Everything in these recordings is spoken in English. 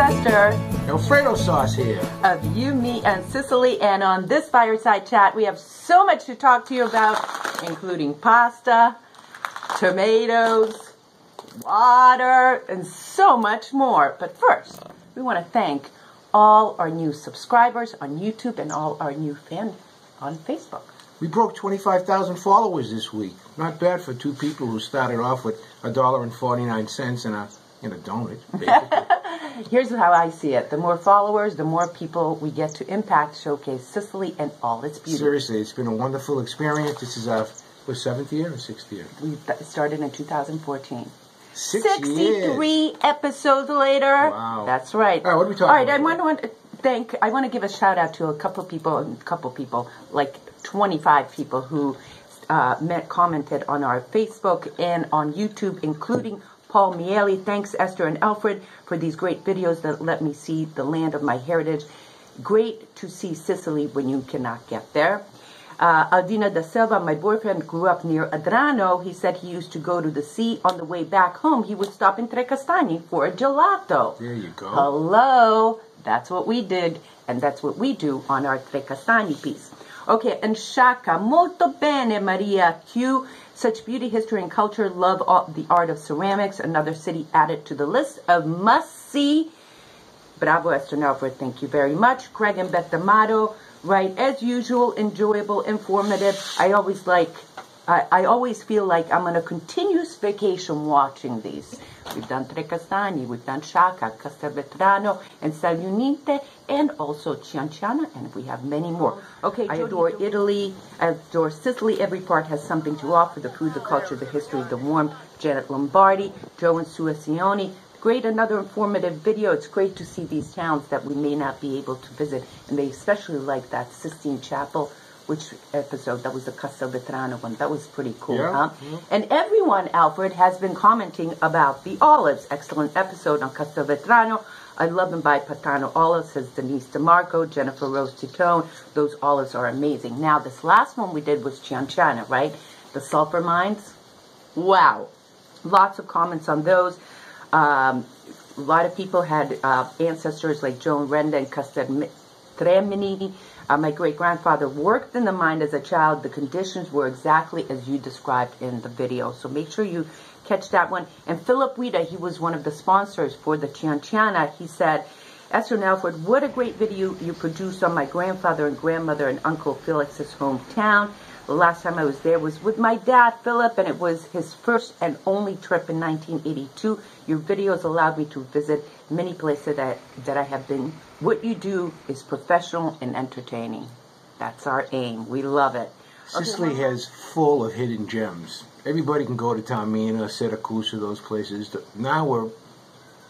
Eszter. Alfredo sauce here. Of You, Me and Sicily, and on this fireside chat we have so much to talk to you about, including pasta, tomatoes, water, and so much more. But first, we want to thank all our new subscribers on YouTube and all our new fans on Facebook. We broke 25,000 followers this week. Not bad for two people who started off with $1.49 and a donut, basically. Here's how I see it. The more followers, the more people we get to impact, showcase Sicily and all its beauty. Seriously, it's been a wonderful experience. This is our seventh year or sixth year? We started in 2014. 63 years. Episodes later. Wow. That's right. All right, what are we talking about? All right, I want to give a shout out to a couple people, like 25 people who commented on our Facebook and on YouTube, including Paul Mieli. Thanks, Esther and Alfred, for these great videos that let me see the land of my heritage. Great to see Sicily when you cannot get there. Aldina da Silva, my boyfriend, grew up near Adrano. He said he used to go to the sea. On the way back home, he would stop in Trecastagni for a gelato. There you go. Hello. That's what we did, and that's what we do on our Trecastagni piece. Okay, and Shaka, molto bene, Maria Q. Such beauty, history, and culture. Love the art of ceramics. Another city added to the list of must-see. Bravo, Esther Nelford. Thank you very much. Craig and Beth Amato. Right, as usual, enjoyable, informative. I always feel like I'm on a continuous vacation watching these. We've done Trecastagni, we've done Sciacca, Castelvetrano, and Selinunte, and also Cianciana, and we have many more. Okay, I adore Italy, I adore Sicily. Every part has something to offer: the food, the culture, the history, the warmth. Janet Lombardi, Joe and Sue Sione. Great, another informative video. It's great to see these towns that we may not be able to visit, and they especially like that Sistine Chapel, which episode, that was the Castelvetrano one. That was pretty cool, yeah. Huh? Yeah. And everyone, Alfred, has been commenting about the olives. Excellent episode on Castelvetrano. I love them by Patano Olives, says Denise DeMarco, Jennifer Rose Titone. Those olives are amazing. Now, this last one we did was Cianciana, right? The sulfur mines. Wow. Lots of comments on those. A lot of people had ancestors like Joan Renda and Castel Tremini. My great-grandfather worked in the mine as a child. The conditions were exactly as you described in the video. So make sure you catch that one. And Philip Wieda, he was one of the sponsors for the Cianciana. He said, Esther Nelford, what a great video you produced on my grandfather and grandmother and Uncle Felix's hometown. The last time I was there was with my dad, Philip, and it was his first and only trip in 1982. Your videos allowed me to visit many places that I have been. What you do is professional and entertaining. That's our aim. We love it. Sicily has full of hidden gems. Everybody can go to Taormina, Siracusa, those places. Now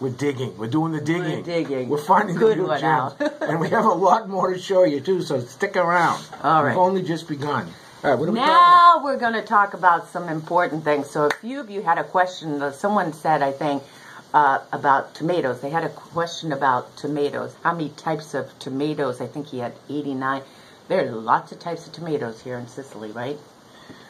we're digging. We're doing the digging. We're digging. We're finding the new gems. And we have a lot more to show you, too, so stick around. All right. We've only just begun. All right, what are we now we're going to talk about some important things. So a few of you had a question. Someone said, I think, about tomatoes. They had a question about tomatoes. How many types of tomatoes? I think he had 89. There are lots of types of tomatoes here in Sicily, right?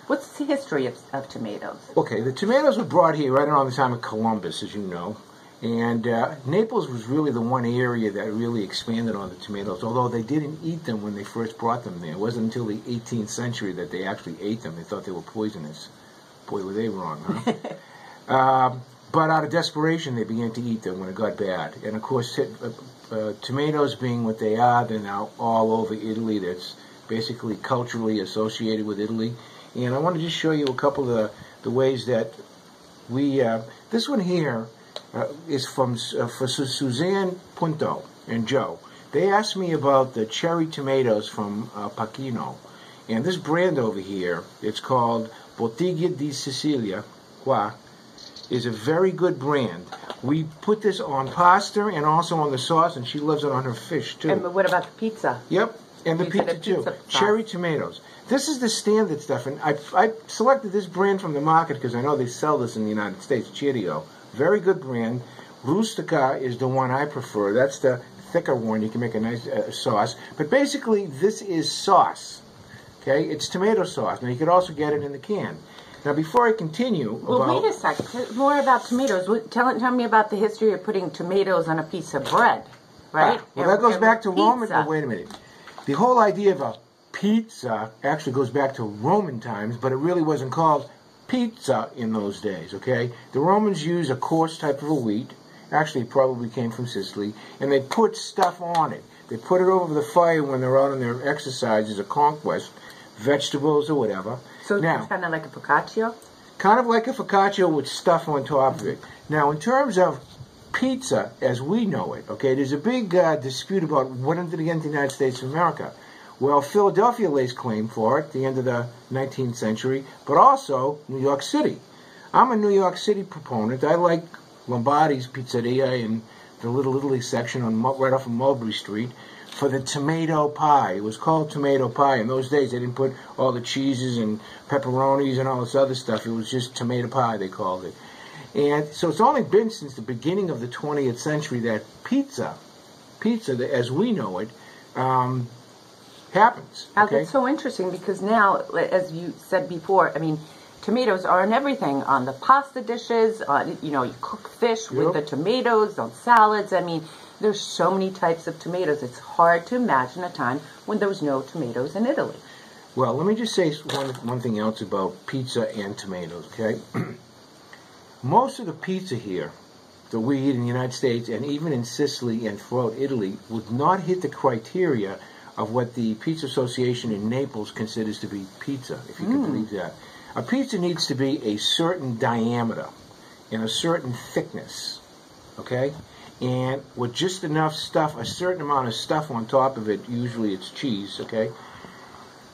What's the history of tomatoes? Okay, the tomatoes were brought here right around the time of Columbus, as you know. And Naples was really the one area that really expanded on the tomatoes, although they didn't eat them when they first brought them there. It wasn't until the 18th century that they actually ate them. They thought they were poisonous. Boy, were they wrong, huh? But out of desperation, they began to eat them when it got bad. And, of course, tomatoes being what they are, they're now all over Italy. That's basically culturally associated with Italy. And I want to just show you a couple of the ways that we... this one here... is from for Suzanne Punto and Joe. They asked me about the cherry tomatoes from Paquino, and this brand over here, it's called Bottiglia di Sicilia qua, is a very good brand. We put this on pasta and also on the sauce, and she loves it on her fish too. And what about the pizza? Yep, and the pizza too. Cherry tomatoes. This is the standard stuff, and I selected this brand from the market because I know they sell this in the United States. Cheerio. Very good brand. Rustica is the one I prefer. That's the thicker one. You can make a nice sauce. But basically, this is sauce. Okay? It's tomato sauce. Now, you could also get it in the can. Now, before I continue, well, wait a sec. More about tomatoes. Tell me about the history of putting tomatoes on a piece of bread, right? Well, that goes back to Roman. Oh, wait a minute. The whole idea of a pizza actually goes back to Roman times, but it really wasn't called pizza in those days. Okay, the Romans used a coarse type of a wheat. Actually, it probably came from Sicily, and they put stuff on it. They put it over the fire when they're out on their exercises or conquest, vegetables or whatever. So now, it's kind of like a focaccia? Kind of like a focaccia with stuff on top of it. Now, in terms of pizza as we know it, okay, there's a big dispute about what entered again to the United States of America. Well, Philadelphia lays claim for it at the end of the 19th century, but also New York City. I'm a New York City proponent. I like Lombardi's Pizzeria and the Little Italy section on right off of Mulberry Street. For the tomato pie. It was called tomato pie. In those days, they didn't put all the cheeses and pepperonis and all this other stuff. It was just tomato pie, they called it. And so it's only been since the beginning of the 20th century that pizza as we know it, happens. Okay? That's so interesting because now, as you said before, I mean, tomatoes are in everything, on the pasta dishes, on, you know, you cook fish with the tomatoes, on salads. I mean, there's so many types of tomatoes. It's hard to imagine a time when there was no tomatoes in Italy. Well, let me just say one thing else about pizza and tomatoes, okay? Most of the pizza here that we eat in the United States and even in Sicily and throughout Italy would not hit the criteria of what the Pizza Association in Naples considers to be pizza, if you can believe that. A pizza needs to be a certain diameter and a certain thickness, okay? And with just enough stuff, a certain amount of stuff on top of it, usually it's cheese, okay?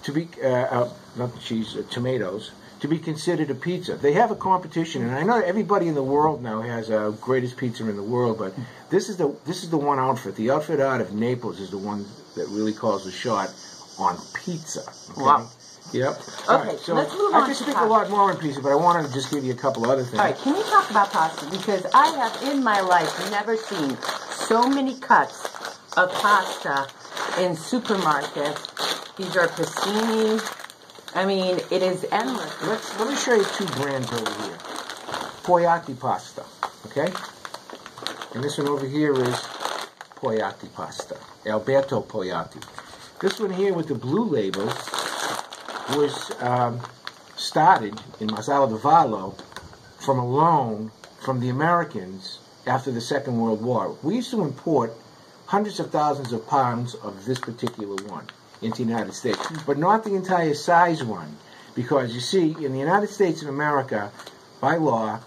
To be, not cheese, tomatoes, to be considered a pizza. They have a competition, and I know everybody in the world now has a greatest pizza in the world, but this is the one outfit. The outfit out of Naples is the one that really calls the shot on pizza, okay? Wow. Yep. Okay, right, so let's move on. I could speak a lot more in pizza, but I wanted to just give you a couple other things. All right, can you talk about pasta? Because I have in my life never seen so many cuts of pasta in supermarkets. These are pastini. I mean, it is endless. Let me show you two brands over here. Poiati pasta, okay? And this one over here is Poiati pasta, Alberto Poiati. This one here with the blue labels was started in Marsala di Vallo from a loan from the Americans after the Second World War. We used to import hundreds of thousands of pounds of this particular one into the United States, but not the entire size one, because you see, in the United States of America, by law,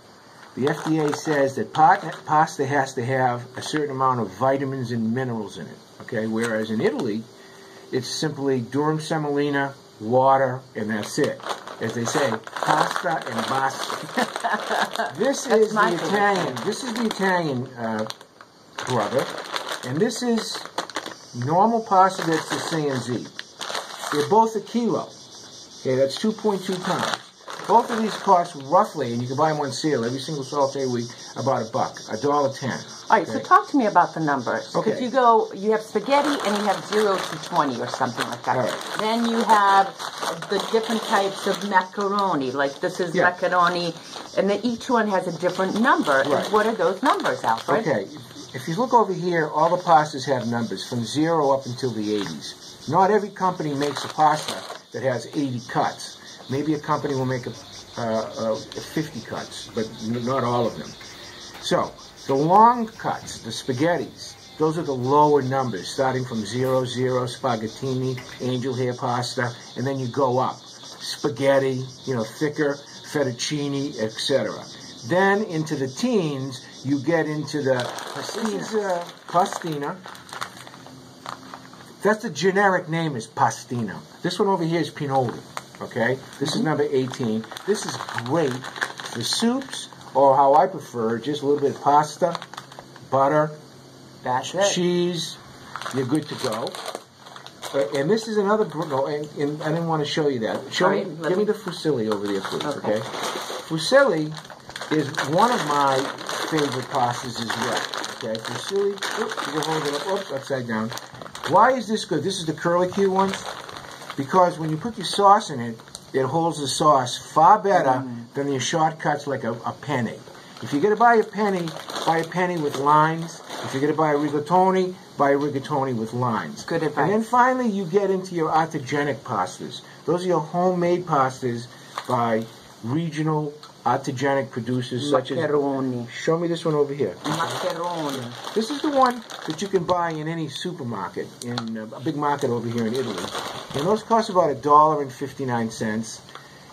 the FDA says that pasta has to have a certain amount of vitamins and minerals in it, okay? Whereas in Italy, it's simply durum semolina, water, and that's it. As they say, pasta and basta. This is the Italian brother, and this is normal pasta that's the C&Z. They're both a kilo. Okay, that's 2.2 pounds. Both of these cost roughly, and you can buy them on sale every single Saturday week, about $1, $1.10. All right, okay. So talk to me about the numbers. Okay. If you go, you have spaghetti and you have 0 to 20 or something like that. Right. Then you have the different types of macaroni, like this is macaroni, and then each one has a different number. Right. And what are those numbers, Alfred? Okay, if you look over here, all the pastas have numbers from 0 up until the 80s. Not every company makes a pasta that has 80 cuts. Maybe a company will make 50 cuts, but not all of them. So, the long cuts, the spaghettis, those are the lower numbers, starting from 0, spaghettini, angel hair pasta, and then you go up. Spaghetti, you know, thicker, fettuccine, etc. Then, into the teens, you get into the pastina. That's the generic name is pastina. This one over here is pinoli. Okay, this is number 18. This is great for soups, or how I prefer, just a little bit of pasta, butter, cheese. You're good to go. And this is another. No, and I didn't want to show you that. Give me the fusilli over there, please. Okay. Fusilli is one of my favorite pastas as well. Okay, fusilli. Oops, you can hold it up. Oops, upside down. Why is this good? This is the curlicue one. Because when you put your sauce in it, that holds the sauce far better than the shortcuts like a penny. If you're going to buy a penny with lines. If you're going to buy a rigatoni with lines. Good advice. And then finally, you get into your artagenic pastas. Those are your homemade pastas by regional artagenic producers such as... Show me this one over here. Maccheroni. This is the one that you can buy in any supermarket, in a big market over here in Italy. And those cost about $1.59,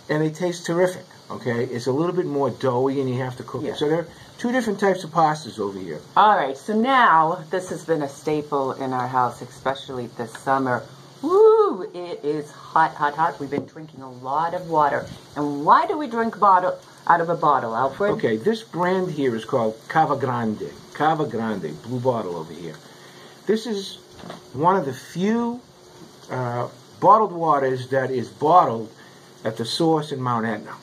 and they taste terrific, okay? It's a little bit more doughy, and you have to cook it. So they're... two different types of pastas over here. All right, so now this has been a staple in our house, especially this summer. Woo, it is hot, hot, hot. We've been drinking a lot of water. And why do we drink bottle out of a bottle, Alfred? Okay, this brand here is called Cava Grande. Cava Grande, blue bottle over here. This is one of the few bottled waters that is bottled at the source in Mount Etna,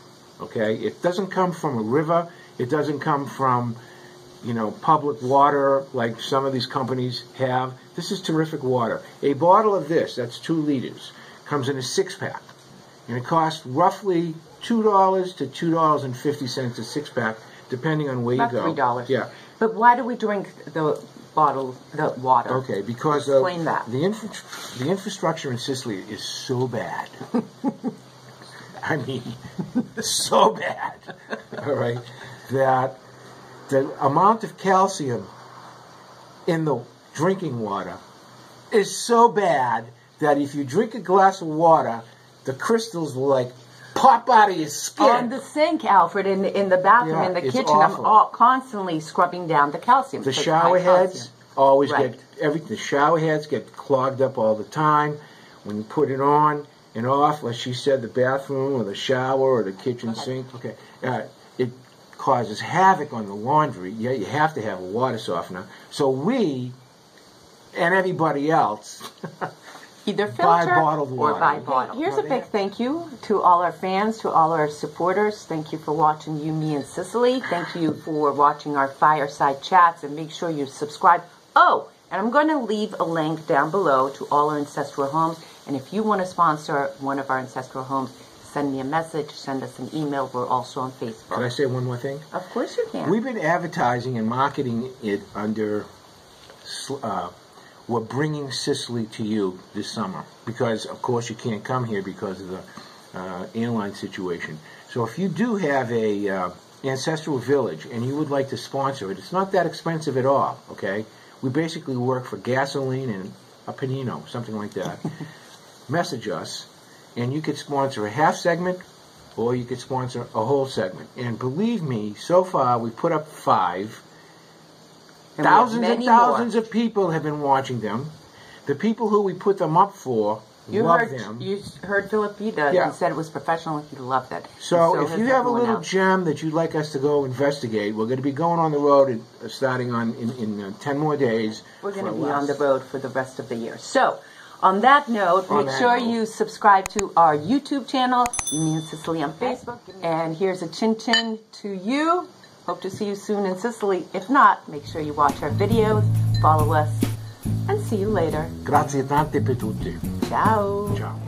okay? It doesn't come from a river. It doesn't come from, you know, public water like some of these companies have. This is terrific water. A bottle of this, that's 2 liters, comes in a six-pack. And it costs roughly $2 to $2.50 a six-pack, depending on where you go. About $3. Yeah. But why do we drink the bottle, the water? Okay, because explain that. The infrastructure in Sicily is so bad. I mean, so bad, all right, that the amount of calcium in the drinking water is so bad that if you drink a glass of water, the crystals will, like, pop out of your skin. On the sink, Alfred, in the bathroom, in the kitchen, I'm constantly scrubbing down the calcium. The shower heads always get, the shower heads get clogged up all the time when you put it on and off, like she said, the bathroom or the shower or the kitchen sink. Okay, it causes havoc on the laundry. Yeah, you have to have a water softener. So we and everybody else either buy bottled water. Or buy bottled. Here's a big thank you to all our fans, to all our supporters. Thank you for watching You, Me, and Sicily. Thank you for watching our fireside chats, and make sure you subscribe. Oh, and I'm going to leave a link down below to all our ancestral homes. And if you want to sponsor one of our ancestral homes, send me a message, send us an email. We're also on Facebook. Can I say one more thing? Of course you can. We've been advertising and marketing it under we're bringing Sicily to you this summer. Because, of course, you can't come here because of the airline situation. So if you do have a ancestral village and you would like to sponsor it, it's not that expensive at all, okay? We basically work for gasoline and a panino, something like that. Message us, and you could sponsor a half segment, or you could sponsor a whole segment. And believe me, so far we put up 5. Thousands and thousands of people have been watching them. The people who we put them up for love them. You heard Philip Wieda and said it was professional, and he loved it. So if you have a little gem that you'd like us to go investigate, we're going to be going on the road and, starting on in 10 more days. We're going to be on the road for the rest of the year. So... on that note, make sure you subscribe to our YouTube channel, You, Me and Sicily on Facebook. And here's a chin-chin to you. Hope to see you soon in Sicily. If not, make sure you watch our videos, follow us, and see you later. Grazie tante per tutti. Ciao. Ciao.